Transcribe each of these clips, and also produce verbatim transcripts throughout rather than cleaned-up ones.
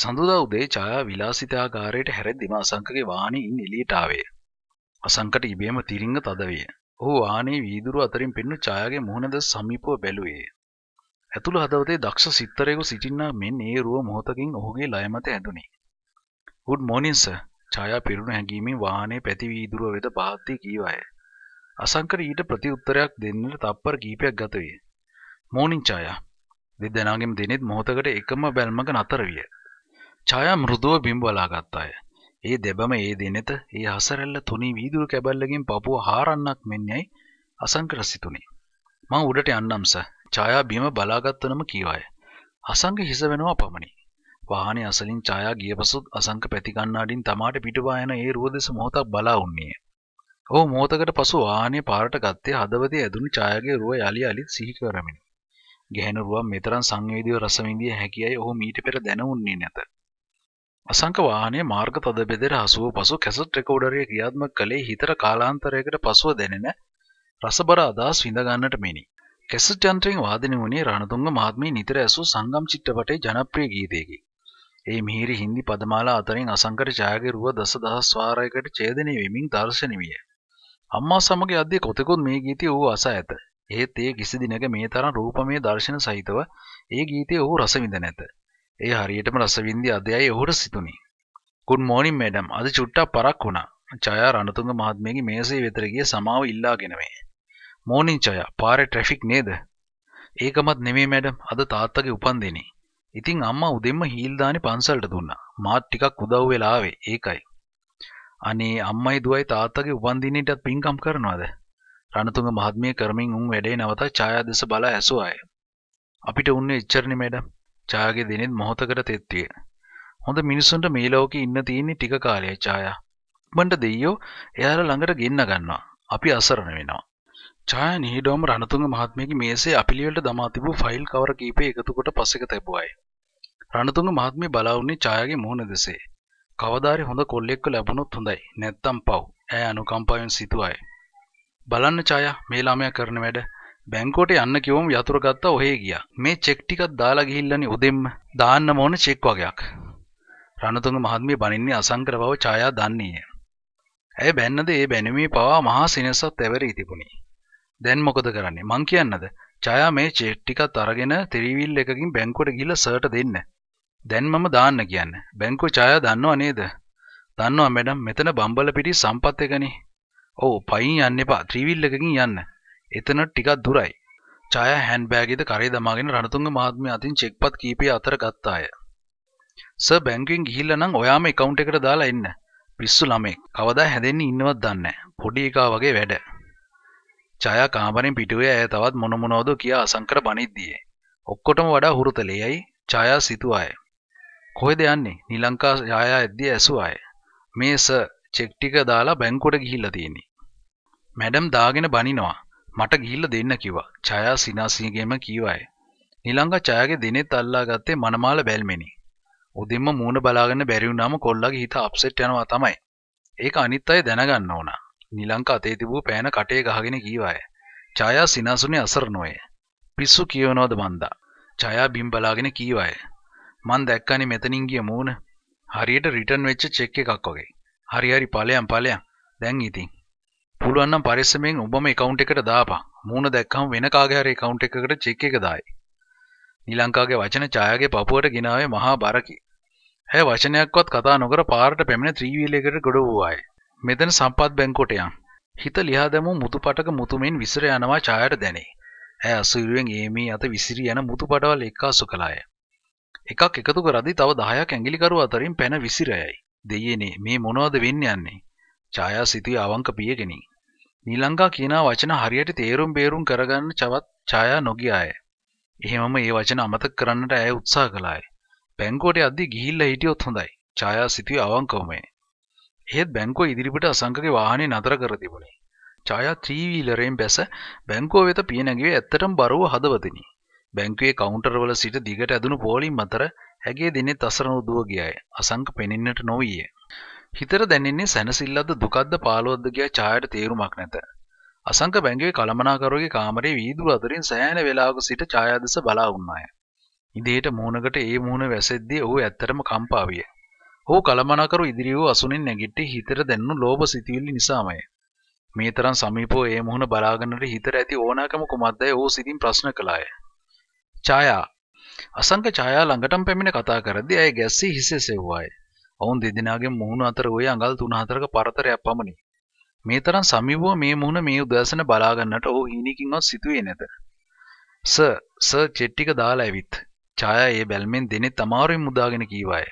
සඳුදා උදේ ඡායා විලාසිතාගාරයට හැරෙද්දීම අසංකගේ වාහනේින් එළියට ආවේ. අසංකට ඉබේම තිරින්ග තද විය. ඔහු වාහනේ වීදුරු අතරින් පෙනුණු ඡායාගේ මුහුණද සමීපව බැලුවේ. ඇතුළ හදවතේ දක්ෂ සිත්තරයෙකු සිටින්නා මෙන් ඒ රුව මොහොතකින් ඔහුගේ ලය මත ඇඳුණි. "Good morning sir." ඡායා පිරුණු හැඟීමෙන් වාහනේ පැති වීදුරුව වෙත පහත් වී කීවාය. අසංකට ඊට ප්‍රතිඋත්තරයක් දෙන්නට තප්පර කිහිපයක් ගත විය. "Morning ඡායා." දෙදෙනාගේම දිනෙත් මොහොතකට එකම බැල්මක නතර විය. ඡායා මෘදුව බිම් බලා ගත්තාය. ඒ දෙබම ඒ දිනෙත ඒ හසරැල්ල තුනී වීදුරු කැබල්ලකින් පපුව හාරන්නක් මෙන්නයි අසංක රසිතුනි. "මම උඩට යන්නම්ස." ඡායා බිම බලාගත්තුනම කීවාය. අසංක හිස වෙනවා පමණි. වාහනේ අසලින් ඡායා ගියපසුත් අසංක පැති කන්නාඩින් තමාට පිටුපා යන ඒ රුව දෙස මොහොතක් බලා වුණේ. ඔහු මොහොතකට පසු වාහනේ පාරට ගත්තේ හදවතේ ඇදුණු ඡායාගේ රුව යලි යලිත් සිහි කරමින්. ගැහෙන රුවන් මෙතරම් සංවේදීව රස විඳිය හැකියයි ඔහු මීට පෙර දැනුන්නේ නැත. අසංක වාහනය මාර්ග තද බෙදෙර හසුව පසු කැසට් රෙකෝඩරය ක්‍රියාත්මක කළේ හිතට කාලාන්තරයකට පසුව දැනෙන රසබර අදහස් විඳ ගන්නට මෙනි. කැසට් යන්ත්‍රයෙන් වාදනය වුණේ රණතුංග මහත්මිය නිතර ඇසූ සංගම් චිත්‍රපටයේ ජනප්‍රිය ගීතයකි. ඒ මිහිරි හින්දි පදමාලා අතරින් අසංකට ඡායාගේ රුව දසදහස් වාරයකට ඡේදනය වෙමින් දර්ශනීය විය. අම්මා සමග යද්දී කොතෙකුත් මේ ගීතය ඌ අසා ඇත. ඒත් ඒ කිසි දිනක මේ තරම් රූපමය දර්ශන සහිතව ඒ ගීතයේ ඔහු රස විඳ නැත. ඒ හරියටම රස විඳි අධයයි ඔහුට සිතුනි. "Good morning madam." "අද චුට්ටක් පරක් වුණා." ඡායා රණතුංග මහත්මියගේ මේසයේ වෙතර ගිය සමාව ඉල්ලාගෙන මේ. "Morning ඡායා. පාරේ ට්‍රැෆික් නේද?" "ඒකමත් නෙමෙයි madam. අද තාත්තගේ උපන්දිනේ. ඉතින් අම්මා උදෙන්ම හීල් දානේ පන්සලට දුන්නා. මාත් ටිකක් උදව් වෙලා ආවේ. ඒකයි." "අනේ අම්මයි දුවයි තාත්තගේ උපන්දිනේටත් පින්කම් කරනවද?" රණතුංග මහත්මිය කරමින් උන් වැඩේ නවතා ඡායා දෙස බලා ඇසුවාය. "අපිට උන්නේ ඉච්චරනේ මැඩම්." ඡායාගේ දිනෙත් මොහොතකට තෙත්විය. "හොඳ මිනිසුන්ට මේ ලෝකේ ඉන්න තියෙන්නේ ටික කාලයයි ඡායා. උඹන්ට දෙයියෝ එයාලා ළඟට ගෙන්න ගන්නවා. අපි අසරණ වෙනවා." ඡායා නිහඬවම රණතුංග මහත්මියගේ මේසේ අපිලිවලට දමා තිබූ ෆයිල් කවර කීපය එකතු කොට පසෙක තැබුවාය. රණතුංග මහත්මිය බලා වුණේ ඡායාගේ මුහුණ දෙසේ. "කවදාරි හොඳ කොල්ලෙක්ව ලැබුණොත් හොඳයි. නැත්තම් පව්." ඇය අනුකම්පාවෙන් සිතුවාය. "බලන්න ඡායා, මේ ළමයා කරන වැඩ. බැංකුවට යන්න කිව්වම යතුරු ගත්තා ඔහේ ගියා. මේ චෙක් ටිකක් දාලා ගිහිල්ලානේ උදෙන්ම. දාන්න ඕන චෙක් වගේක්." රණතුංග මහත්මිය බනින්නේ අසංකර බව ඡායා දන්නේය. ඇය බැන්නද ඒ බැනුමේ පවා මහා සිනසත් ඇවරී තිබුණි. "දැන් මොකද කරන්නේ? මං කියන්නද? ඡායා මේ චෙක් ටිකක් අරගෙන ත්‍රිවිල් එකකින් බැංකුවට ගිහිල්ලා සර්ට දෙන්න. දැන් මම දාන්න කියන්න." "බැංකුව ඡායා දන්නව නේද?" "දන්නවා මැඩම්. මෙතන බම්බලපිටි සම්පත් එකනේ." "ඔව්, පයින් යන්න එපා. ත්‍රිවිල් එකකින් යන්න. එතන ටිකක් දුරයි." ඡායා හෑන්ඩ් බෑග් එකේ කරේ දමාගෙන රණතුංග මහත්මිය අතින් චෙක්පත් කීපය අතර ගත්තාය. "සර්, බැංකුවෙන් ගිහිල්ලා නම් ඔයාම account එකට දාලා එන්න. පිස්සු ළමෙක්. කවදා හැදෙන්නේ ඉන්නවත් දන්නේ නැහැ. පොඩි එකා වගේ වැඩ." ඡායා කාමරෙන් පිටුවේ ඇය තවත් මොන මොනවද කියා අසංකර බනිද්දී. ඔක්කොටම වඩා හුරුතලෙයි ඡායා සිතුවාය. "කොහෙද යන්නේ?" නිලංකා ඡායා ඇද්දී ඇසුවාය. "මේ සර්, චෙක් ටික දාලා බැංකුවට ගිහිල්ලා තියෙන්නේ." "මැඩම් දාගෙන බනිනවා. මට ගිහිල්ලා දෙන්න කිව්වා." ඡායා සිනාසියගෙම කීවාය. නිලංගා ඡායාගේ දිනෙත් අල්ලා ගත්තේ මනමාල බැල්මෙනි. උදින්ම මූණ බලාගෙන බැරි වුණාම කොල්ලගේ හිත අප්සෙට් යනවා තමයි. ඒක අනිත් අය දැනගන්න ඕන. නිලංගා අතේ තිබූ පෑන කටේ ගහගෙන කීවාය. ඡායා සිනාසුනේ අසරණෝය. "පිස්සු කියවනවද මන්දා?" ඡායා බිම් බලාගෙන කීවාය. "මන් දැක්කනේ මෙතනින් ගිය මූණ. හරියට රිටර්න් වෙච්ච චෙක් එකක් වගේ. හරි හරි ඵලයන් ඵලයන්. දැන් ඉතින් පුළුවන් නම් පරිස්සමෙන් ඔබම account එකට දාපන්. මූණ දැක්කම වෙන කාගේ හරි account එකකට check එක දායි." නිලංකාගේ වචන ඡායාගේ පපුවට ගිනාවේ මහා බරකි. ඇය වචනයක්වත් කතා නොකර පාරට පැමිණ ත්‍රිවිල් එකකට ගොඩ වූවාය. "මෙතන සම්පත් බැංකුවට යන්." හිත ලියා දැමූ මුතුපටක මුතුමෙන් විසිර යනවා ඡායාට දැනේ. ඇය අසීරුවෙන් ඒමී අත විසිරී යන මුතුපටවල් එක්කාසු කළාය. එකක් එකතු කරද්දී තව දහයක් ඇඟිලිකරු අතරින් පැන විසිරයයි. "දෙයනේ, මේ මොනවද වෙන්න යන්නේ?" ඡායා සිතුවේ අවංක පියගෙනි. නිලංකා කියන වචන හරියට තේරුම් බේරුම් කරගන්න චවත් ඡායා නොගියාය. එහෙමම ඒ වචන අමතක කරන්නට ඇය උත්සාහ කළාය. "බැංකුවට යද්දී ගිහිල්ලා හිටියොත් හොඳයි." ඡායා සිතුවේ අවංකවමයි. එහෙත් බැංකුව ඉදිරිපිට අසංකගේ වාහනේ නතර කර තිබුණේ. ඡායා ත්‍රිවිලරයෙන් බැස බැංකුව වෙත පිය නැගුවේ ඇත්තටම බරව හදවතිනි. බැංකුවේ කවුන්ටර්වල සිට දිගට ඇදුණු පොලිම් අතර ඇගේ දිනෙත් අසරණ දුව ගියාය. අසංක පෙනෙන්නට නොවිය. හිතට දැනෙන්නේ සැනසෙල්ලද්ද දුකද්ද පාළුවද්ද කියා ඡායාට තේරුමක් නැත. අසංක බැංකුවේ කළමනාකරුවෙකුගේ කාමරයේ වීදුරු අතරින් සෑහෙන වේලාවක සිට ඡායා දෙස බලා වුණාය. ඉදේට මූණකට ඒ මූණ වැසෙද්දී ඔහු ඇත්තටම කම්පා විය. ඔහු කලමනාකරු ඉදිරිය වූ අසුනින් නැගිටි හිතට දැනුණු ලෝභ සිතුවිලි නිසාමය. මේ තරම් සමීපව ඒ මූණ බලාගන්නට හිතට ඇති ඕනෑකම කුමක්දයි ඔහු සිතින් ප්‍රශ්න කළාය. ඡායා අසංක ඡායා ළඟටම පැමිණ කතා කරද්දී ඇය ගැස්සී හිසේ සෙව්වාය. ඔවුන් දෙදෙනාගේ මූණ අතර ඔය අඟල් තුන හතරක පරතරයක් පමණි. මේ තරම් සමීපව මේ මූණ මේ උදෑසන බලාගන්නට ඔහු හිණිකින්වත් සිතුවේ නැත. සර් සර් චෙට් ටික දාලා ඇවිත් ඡායා ඒ බැල්මෙන් දෙනෙත් අමාරුවෙන් මුදාගෙන කීවාය.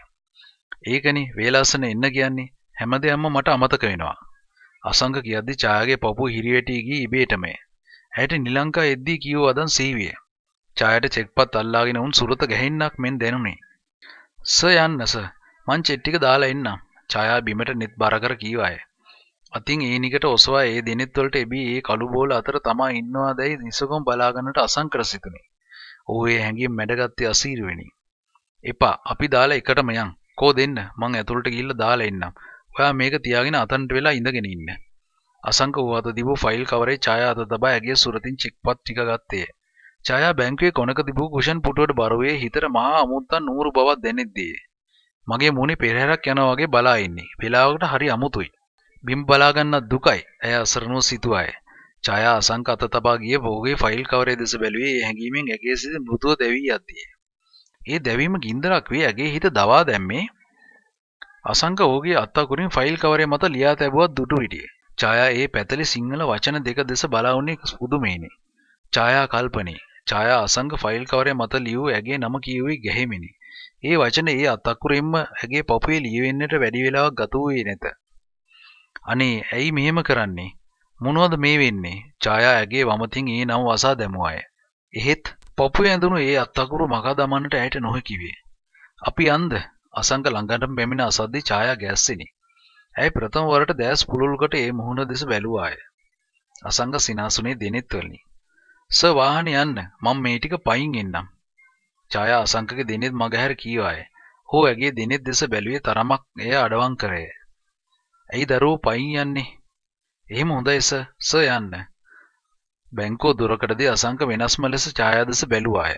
ඒකනේ වේලාසන එන්න කියන්නේ හැමදේම මට අමතක වෙනවා. අසංක කියද්දී ඡායාගේ පපුව හිරිවැටි ගිහී ඉබේටම ඇයට නිලංකා එද්දී කියෝ අදන් සීවිය. ඡායාට චෙක්පත් අල්ලාගෙන උන් සුරත ගැහින්නක් මෙන් දැනුනේ. "සර් යන්න සර් මං චෙට් ටික දාලා එන්නම්." ඡායා බිමට net බර කර කීවාය. අතින් ඒ නිකට ඔසවා ඒ දෙනෙත් වලට එබී ඒ කළු බෝල අතර තමා ඉන්නවාදයි නිසකම් බලාගන්නට අසංකර සිතුනේ. ඔහු ඒ හැංගියෙන් මැඩගත්තේ අසීරුවෙනි. "එපා අපි දාලා එකටම යන්. කෝ දෙන්න මං ඇතුළට ගිහිල්ලා දාලා එන්නම්. ඔයා මේක තියාගෙන අතන්ට වෙලා ඉඳගෙන ඉන්න." අසංක වහත දීපු ෆයිල් කවරේ ඡායා අත තබා ඇගේ සුරතින් චෙක්පත් ටික ගත්තේ. ඡායා බැංකුවේ කොනක තිබූ කුෂන් පුටුවට බරුවේ හිතට මහා අමුත්තන් නూరు බවක් දැනෙද්දී මගේ මූණේ පෙරහැරක් යනවා වගේ බලා ඉන්නේ. වෙලාවකට හරි අමුතුයි. බිම් බලා ගන්න දුකයි. ඇය අසරණව සිතුවාය. ඡායා අසංක අත තබා ගිය බෝගේ ෆයිල් කවරේ දෙස බැලුවේ ඒ හැඟීමෙන් ඇගේ සිත මෘදුව දැවී යද්දී. ඒ දැවීම ගින්දරක් වී ඇගේ හිත දවා දැම්මේ. අසංක ඔහුගේ අත් අකුරින් ෆයිල් කවරේ මත ලියා තැබුවත් දුටු හිටියේ. ඡායා ඒ පැතලි සිංහල වචන දෙක දෙස බලා වුණේ පුදුමේනේ. ඡායා කල්පනේ. ඡායා අසංක ෆයිල් කවරේ මත ලියූ ඇගේ නම කියුවේ ගැහිමිනි. ඒ වචන ඒ අත් අකුරින්ම ඇගේ පපුවේ ලියවෙන්නට වැඩි වෙලාවක් ගත වූයේ නැත. අනේ ඇයි මෙහෙම කරන්නේ? මොනවද මේ වෙන්නේ? ඡායා ඇගේ වමතින් ඒ නම වසා දැමුවාය. එහෙත් පපුවේ ඇඳුණු ඒ අත්තකුරු මගා දමන්නට ඇයට නොහැකිවිය. "අපි යන්ද?" අසංක ළඟටම බැමින අසද්දී ඡායා ගැස්සිනි. ඇය ප්‍රථම වරට දැස් පුළුල්කට ඒ මුහුණ දෙස බැලුවාය. අසංක සිනාසුනේ දෙනෙත් වලිනි. "සර් වාහනේ යන්න. මම මේ ටික පයින් එන්නම්." ඡායා අසංකගේ දෙනෙත් මගහැර කීවාය. හෝ ඇගේ දෙනෙත් දෙස බැලුවේ තරමක් එය අඩවම් කරේ. "ඇයි දරුවෝ පයින් යන්නේ?" "එහෙම හොඳයි සර්. සර් යන්න." බැංකුව දුරකටදී අසංක වෙනස්ම ලෙස ඡායාදස බැලුවාය.